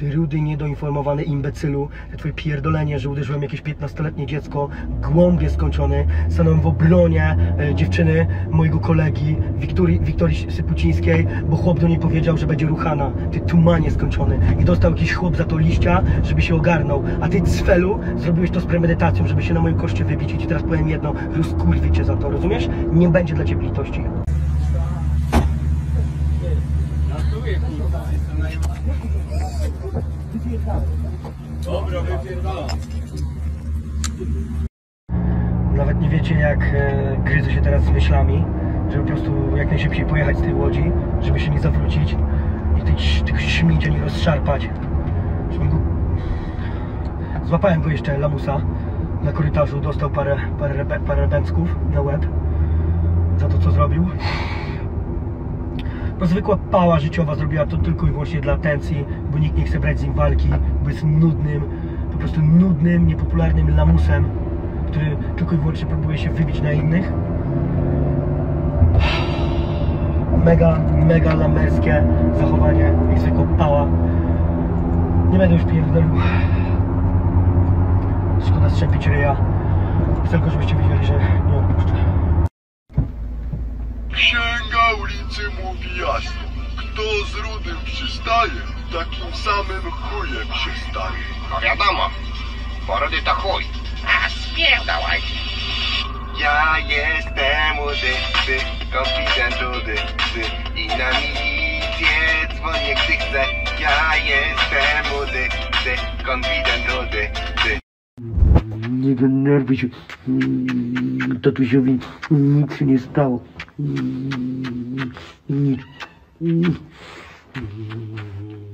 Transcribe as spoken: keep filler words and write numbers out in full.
Ty rudy, niedoinformowany imbecylu, te twoje pierdolenie, że uderzyłem jakieś piętnastoletnie dziecko, głąbie skończony, stanąłem w obronie e, dziewczyny mojego kolegi Wiktorii, Wiktorii Sypucińskiej, bo chłop do niej powiedział, że będzie ruchana. Ty tumanie skończony. I dostał jakiś chłop za to liścia, żeby się ogarnął. A ty, cwelu, zrobiłeś to z premedytacją, żeby się na moim koszcie wybić. I ci teraz powiem jedno, rozkurwi cię za to, rozumiesz? Nie będzie dla ciebie litości. Dobra, wypierdala. Nawet nie wiecie, jak e, gryzę się teraz z myślami, żeby po prostu jak najszybciej pojechać z tej łodzi, żeby się nie zawrócić i tych, tych śmieci nie rozszarpać. Żeby go... Złapałem go jeszcze, Lamusa, na korytarzu, dostał parę, parę, rebe, parę bęcków na łeb za to, co zrobił. No, zwykła pała życiowa zrobiła to tylko i wyłącznie dla atencji, bo nikt nie chce brać z nim walki, bo jest nudnym, po prostu nudnym, niepopularnym lamusem, który tylko i wyłącznie próbuje się wybić na innych. Mega, mega lamerskie zachowanie, jak zwykła pała. Nie będę już pierdolił. Szkoda strzępić ryja. Chcę tylko, żebyście wiedzieli, że nie odpuszczę. Księga ulicy mówi jasno, kto z rudym przystaje, takim samym chujem się staje. No wiadomo, bo rudy to chuj. A spierdalaj. Ja jestem rudy, ty, konfident rudy, ty, i na milicję dzwonię, gdy chcę. Ja jestem rudy, ty, konfident rudy, ty. Nie denerwuj się, tatusiowi nic się nie stało. Nic.